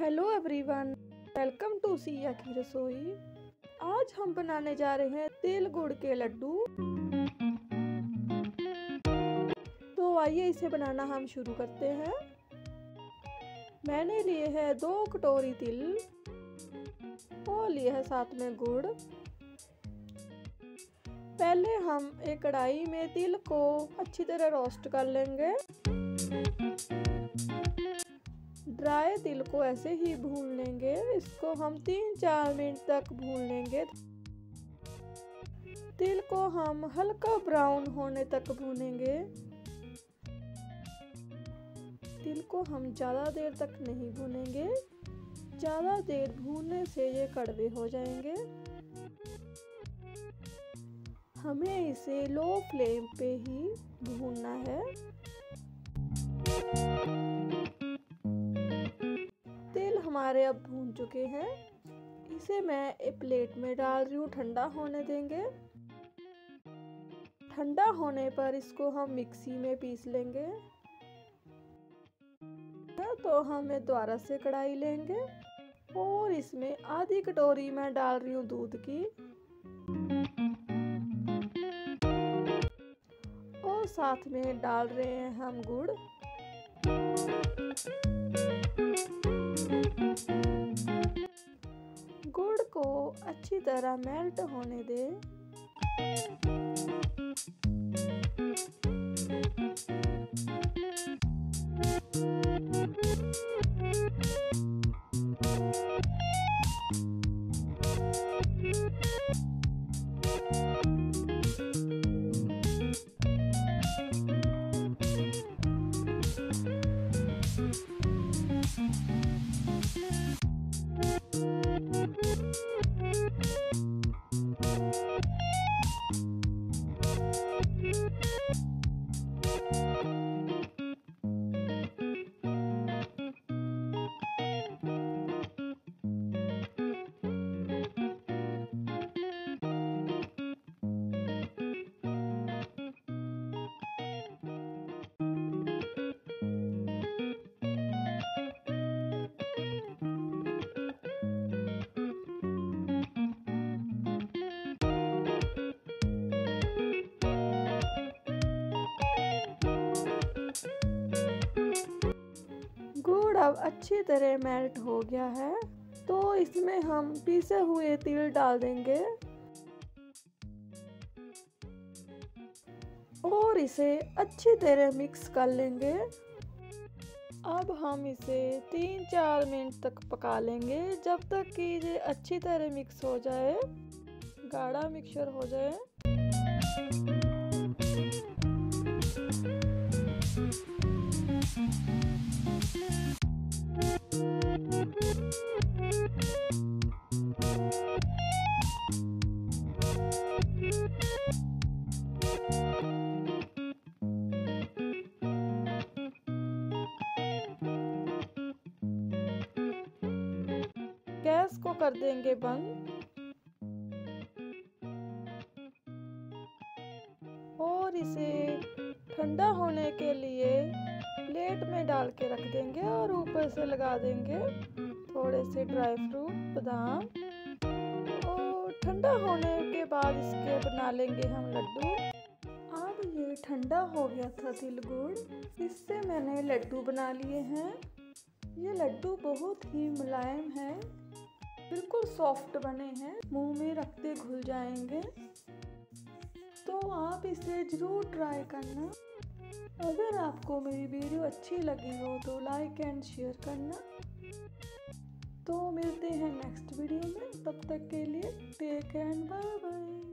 Hello everyone, welcome to Siya की रसोई। आज हम बनाने जा रहे हैं तेल गुड़ के लड्डू। तो आइए इसे बनाना हम शुरू करते हैं। मैंने लिए है 2 कटोरी तिल और लिए है साथ में गुड़। पहले हम एक कढ़ाई में तिल को अच्छी तरह रोस्ट कर लेंगे। ड्राई तिल को ऐसे ही भून लेंगे। इसको हम 3-4 मिनट तक भून लेंगे। तिल को हम हल्का ब्राउन होने तक भूनेंगे। तिल को हम ज़्यादा देर तक नहीं भूनेंगे। ज़्यादा देर भूनने से ये कड़वे हो जाएंगे। हमें इसे लो फ्लेम पे ही भूनना है। हमारे अब भून चुके हैं। इसे मैं एक प्लेट में डाल रही हूँ, ठंडा होने देंगे। ठंडा होने पर इसको हम मिक्सी में पीस लेंगे। तो हम दोबारा से कढ़ाई लेंगे और इसमें आधी कटोरी मैं डाल रही हूँ दूध की और साथ में डाल रहे हैं हम गुड़। गुड़ को अच्छी तरह मेल्ट होने दें। गुड़ अब अच्छी तरह मेल्ट हो गया है, तो इसमें हम पीसे हुए तिल डाल देंगे और इसे अच्छी तरह मिक्स कर लेंगे। अब हम इसे 3-4 मिनट तक पका लेंगे, जब तक कि ये अच्छी तरह मिक्स हो जाए, गाढ़ा मिक्सचर हो जाए। गैस को कर देंगे बंद और इसे ठंडा होने के लिए प्लेट में डाल के रख देंगे और ऊपर से लगा देंगे थोड़े से ड्राई फ्रूट, बादाम। और ठंडा होने के बाद इसके बना लेंगे हम लड्डू। अब ये ठंडा हो गया था तिल गुड़, इससे मैंने लड्डू बना लिए हैं। ये लड्डू बहुत ही मुलायम है, बिल्कुल सॉफ्ट बने हैं, मुंह में रखते घुल जाएंगे। तो आप इसे ज़रूर ट्राई करना। अगर आपको मेरी वीडियो अच्छी लगी हो तो लाइक एंड शेयर करना। तो मिलते हैं नेक्स्ट वीडियो में, तब तक के लिए टेक एंड बाय बाय।